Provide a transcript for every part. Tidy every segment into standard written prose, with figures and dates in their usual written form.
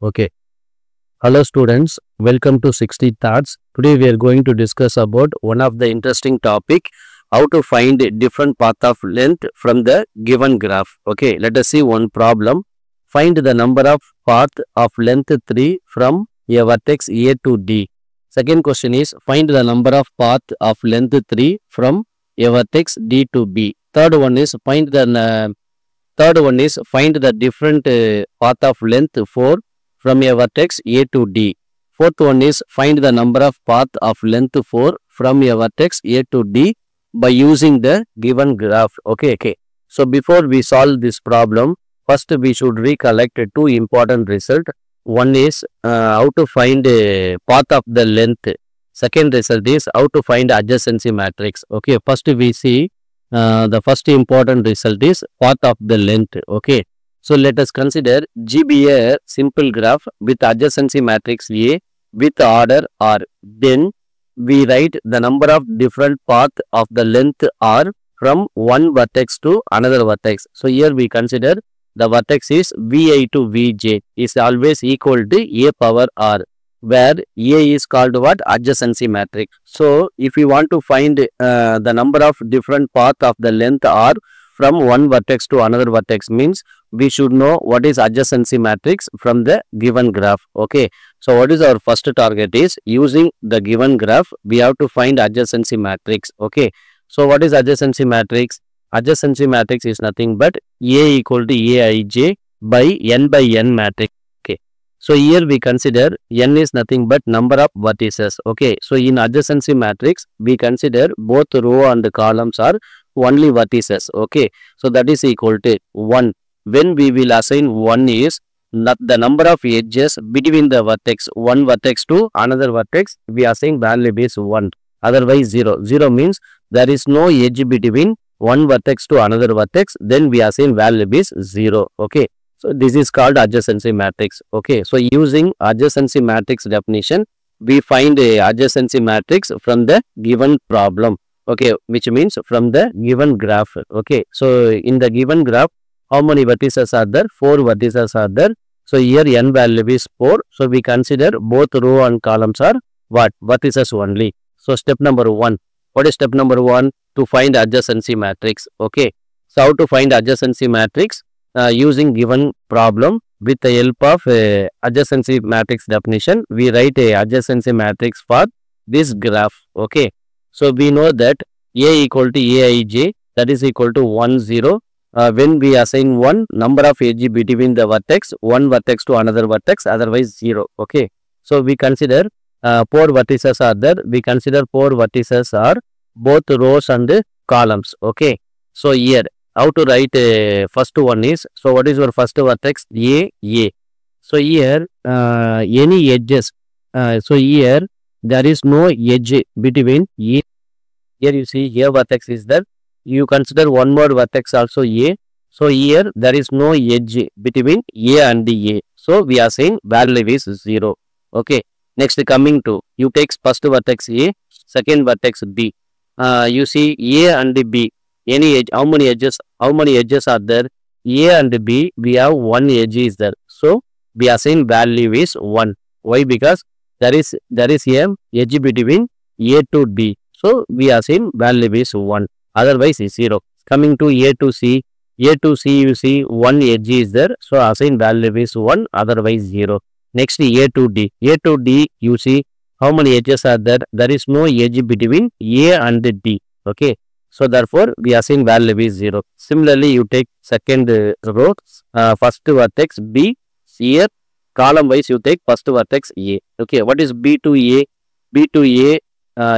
Okay. Hello students, welcome to 60 Thoughts. Today we are going to discuss about one of the interesting topic, how to find a different path of length from the given graph. Okay, let us see one problem. Find the number of path of length 3 from a vertex A to D. Second question is, find the number of path of length 3 from a vertex D to B. Third one is, find the different path of length 4 from a vertex A to D. Fourth one is, find the number of path of length 4 from a vertex A to D by using the given graph. Okay. So before we solve this problem, first we should recollect two important results. One is how to find path of the length. Second result is how to find adjacency matrix. Okay, first we see the first important result is path of the length. Okay. So let us consider GBA simple graph with adjacency matrix A with order R. Then we write the number of different path of the length R from one vertex to another vertex. So here we consider the vertex is VI to VJ is always equal to A power R, where A is called what? Adjacency matrix. So if you want to find the number of different path of the length R from one vertex to another vertex, means we should know what is adjacency matrix from the given graph. Okay. So what is our first target is, using the given graph, we have to find adjacency matrix. Okay. So what is adjacency matrix? Adjacency matrix is nothing but A equal to Aij by n matrix. Okay. So here we consider n is nothing but number of vertices. Okay. So in adjacency matrix, we consider both row and columns are only vertices. Okay, so that is equal to 1. When we will assign 1 is not the number of edges between the vertex, one vertex to another vertex, we assign value is 1, otherwise 0. 0 means there is no edge between one vertex to another vertex, then we assign value is 0. Okay, so this is called adjacency matrix. Okay, so using adjacency matrix definition, we find a adjacency matrix from the given problem. Okay, which means from the given graph. Okay, so in the given graph, how many vertices are there? 4 vertices are there. So here n value is 4. So we consider both row and columns are what? Vertices only. So step number 1. What is step number 1? To find adjacency matrix. Okay, so how to find adjacency matrix? Using given problem with the help of adjacency matrix definition, we write a adjacency matrix for this graph. Okay. So we know that A equal to Aij, that is equal to 1, 0. When we assign 1, number of edge between the vertex, one vertex to another vertex, otherwise 0. Okay. So we consider 4 vertices are there. We consider 4 vertices are both rows and columns. Okay. So here, how to write first one is, so what is your first vertex? A, A. So here, any edges. So here, there is no edge between A. Here you see A vertex is there. You consider one more vertex also A. So here there is no edge between A and A. So we are saying value is 0. Okay. Next coming to, you take first vertex A, second vertex B. You see A and B. Any edge, how many edges are there? A and B, we have one edge is there. So we are saying value is 1. Why? Because there is a edge between A to B. So we assume value is 1. Otherwise is 0. Coming to A to C. A to C you see one edge is there. So assign value is 1. Otherwise 0. Next A to D. A to D you see how many edges are there. There is no edge between A and D. Okay. So therefore we assign value is 0. Similarly you take second row. First vertex B. Here. Column wise you take first vertex A. Okay, what is B to A? B to A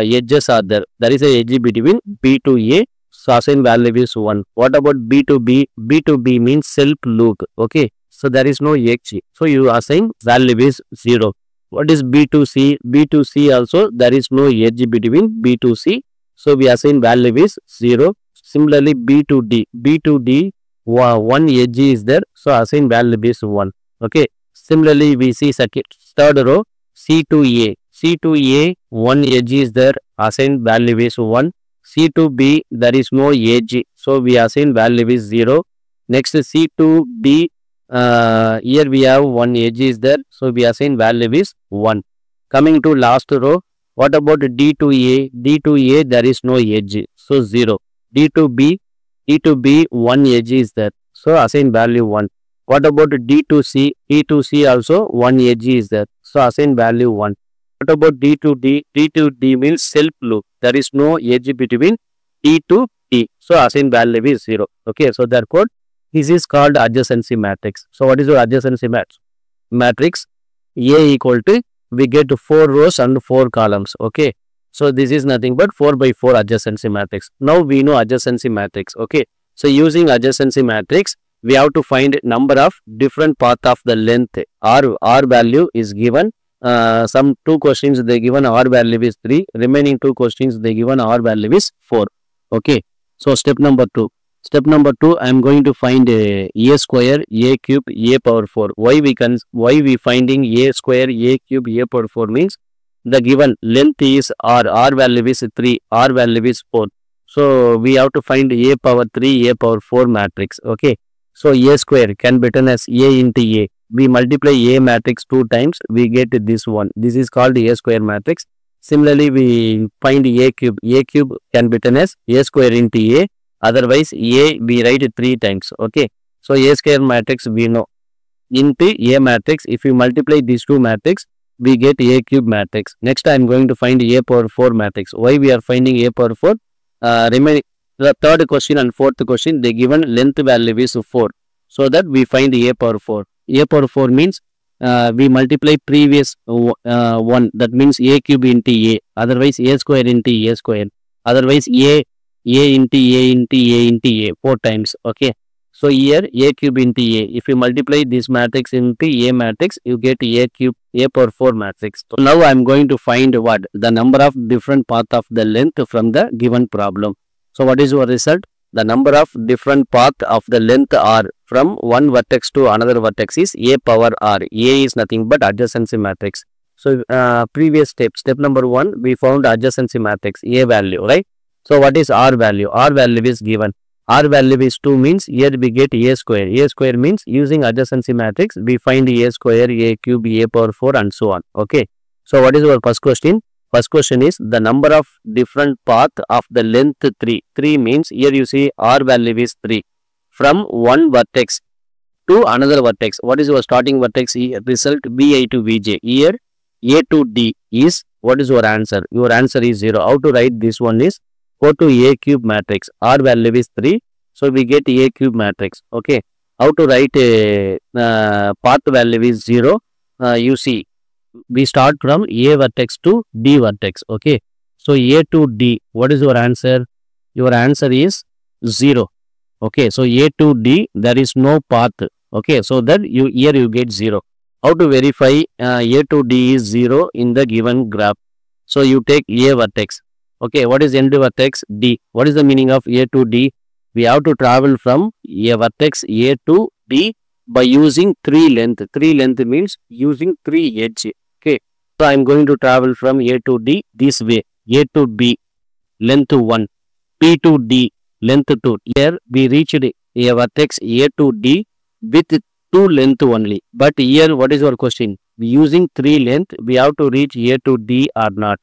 edges are there. There is a edge between B to A. So assign value is 1. What about B to B? B to B means self loop. Okay, so there is no edge. So you assign value is 0. What is B to C? B to C also there is no edge between B to C. So we assign value is 0. Similarly B to D. B to D one edge is there. So assign value is 1. Okay. Similarly, we see third row, C to A. C to A, one edge is there, assign value is 1. C to B, there is no edge, so we assign value is 0. Next, C to B, here we have one edge is there, so we assign value is 1. Coming to last row, what about D to A? D to A there is no edge, so 0. D to B, D to B one edge is there, so assign value 1. What about D to C? D to C also one edge is there, so assign value 1. What about D to D? D to D means self loop. There is no edge between D to D, so assign value is 0. Okay, so therefore this is called adjacency matrix. So what is your adjacency matrix? A equal to, we get 4 rows and 4 columns. Okay, so this is nothing but 4 by 4 adjacency matrix. Now we know adjacency matrix. Okay, so using adjacency matrix, we have to find number of different path of the length. R value is given. Some 2 questions they given R value is 3. Remaining 2 questions they given R value is 4. Okay, so step number 2. Step number 2, I am going to find a square, a cube, a power 4. Why we finding a square, a cube, a power 4 means the given length is r value is 3, r value is 4. So we have to find a power 3, a power 4 matrix. Okay, so a square can be written as a into a. We multiply a matrix 2 times, we get this one. This is called a square matrix. Similarly, we find a cube. A cube can be written as a square into a. Otherwise, A we write 3 times. Okay, so A square matrix we know. Into A matrix, if you multiply these 2 matrix, we get A cube matrix. Next, I am going to find A power 4 matrix. Why we are finding A power 4? Remaining the 3rd question and 4th question, they given length value is 4. So that we find A power 4. A power 4 means we multiply previous one. That means A cube into A. Otherwise, A square into A square. Otherwise, A into A into A into A 4 times. Okay, so here A cube into A. If you multiply this matrix into A matrix, you get A cube, A power 4 matrix. So now I am going to find what? The number of different path of the length from the given problem. So what is your result? The number of different path of the length R from one vertex to another vertex is A power R. A is nothing but adjacency matrix. So previous step, step number 1, we found adjacency matrix, A value, right? So what is R value? R value is given. R value is 2 means here we get A square. A square means using adjacency matrix, we find A square, A cube, A power 4 and so on. Okay. So what is our first question? First question is the number of different path of the length 3. 3 means here you see R value is 3. From one vertex to another vertex. What is your starting vertex? Result Vi to Vj. Here A to D is, what is your answer? Your answer is 0. How to write this one is, go to A cube matrix, R value is 3, so we get A cube matrix. Okay, how to write path value is 0, you see, we start from A vertex to D vertex. Okay, so A to D, what is your answer? Your answer is 0. Okay, so A to D, there is no path. Okay, so that you here you get 0. How to verify A to D is 0 in the given graph? So you take A vertex. Okay, what is end vertex? D. What is the meaning of A to D? We have to travel from A vertex A to D by using 3 length. 3 length means using 3 edge. Okay, so I am going to travel from A to D this way. A to B, length 1. B to D, length 2. Here we reached A vertex A to D with 2 length only. But here what is your question? Using 3 length, we have to reach A to D or not?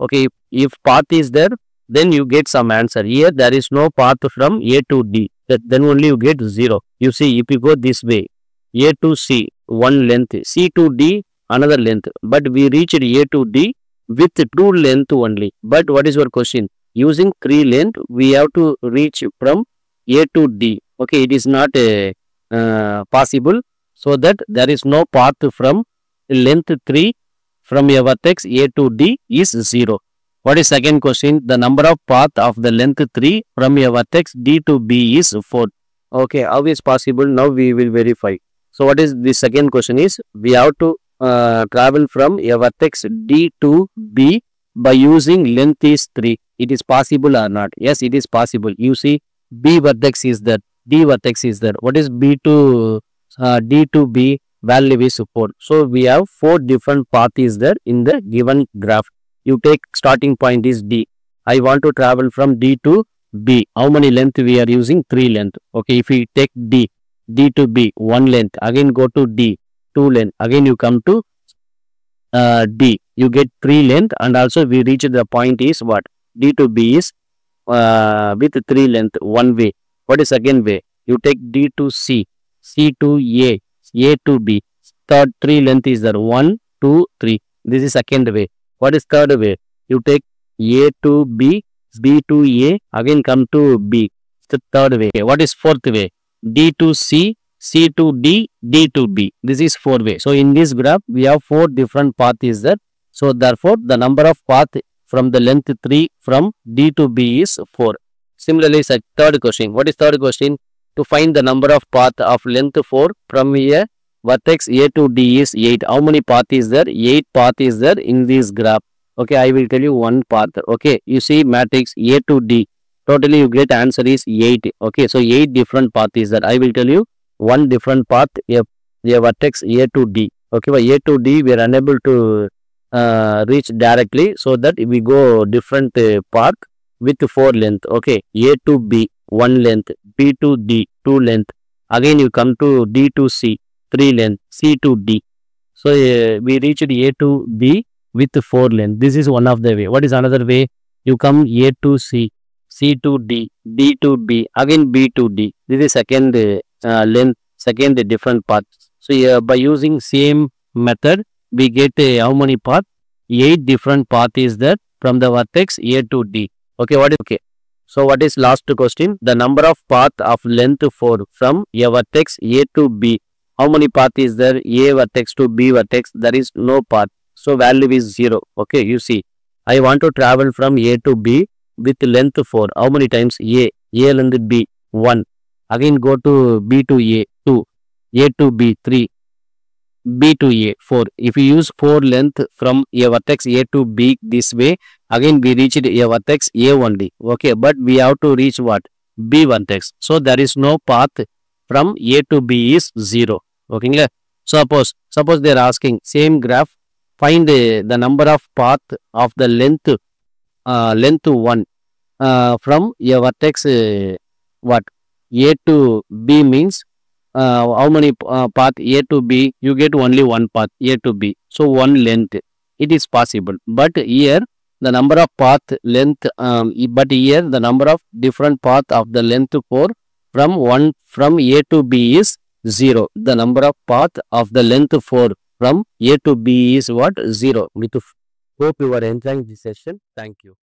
Okay, if path is there, then you get some answer. Here there is no path from A to D, then only you get 0. You see, if you go this way, A to C, one length, C to D, another length. But we reached A to D with 2 length only. But what is your question? Using 3 length, we have to reach from A to D. Okay, it is not possible. So that there is no path from length 3 from a vertex A to D is 0. What is second question? The number of path of the length 3 from a vertex D to B is 4. Okay, how is possible? Now we will verify. So what is the second question is, we have to travel from a vertex D to B by using length is 3. It is possible or not? Yes, it is possible. You see, B vertex is there, D vertex is there. What is B to D to B? Value is 4. So we have 4 different path is there in the given graph. You take starting point is D. I want to travel from D to B. How many length we are using? 3 length. Okay, if we take D, D to B, one length, again go to D, two length, again you come to D, you get three length, and also we reach the point is what? D to B is with three length, one way. What is second way? You take D to C, C to A, A to B, third three length is there, 1, 2, 3. This is second way. What is third way? You take A to B, B to A, again come to B, the third way. What is fourth way? D to C, C to D, D to B. This is four way. So in this graph, we have four different path is there. So therefore, the number of path from the length 3 from D to B is 4. Similarly, third question. What is third question? To find the number of path of length 4 from here, vertex A to D is 8. How many path is there? 8 path is there in this graph. Okay, I will tell you one path. Okay, you see matrix A to D. Totally you get answer is 8. Okay, so 8 different path is there. I will tell you one different path, a vertex A to D. Okay, by A to D we are unable to reach directly, so that we go different path with 4 length. Okay, A to B, 1 length, B to D, 2 length, again you come to D to C, 3 length, C to D. So we reached A to B with 4 length. This is one of the way. What is another way? You come A to C, C to D, D to B, again B to D. This is second length, second different path. So by using same method, we get how many path? 8 different path is there from the vertex A to D. Okay, what is okay? So what is last question? The number of path of length 4 from a vertex A to B. How many path is there? A vertex to B vertex. There is no path. So value is 0. Okay, you see. I want to travel from A to B with length 4. How many times? A length B, 1. Again go to B to A, 2. A to B, 3. B to A, 4. If you use 4 length from a vertex A to B this way, again we reached a vertex A only. Okay, but we have to reach what? B vertex. So there is no path from A to B is 0. Okay, suppose they are asking same graph, find the number of path of the length 1 from a vertex what? A to B means how many path A to B? You get only one path A to B. So one length. It is possible. But here the number of path length. But here the number of different path of the length 4 from one from A to B is 0. The number of path of the length 4 from A to B is what? 0. Hope you are enjoying this session. Thank you.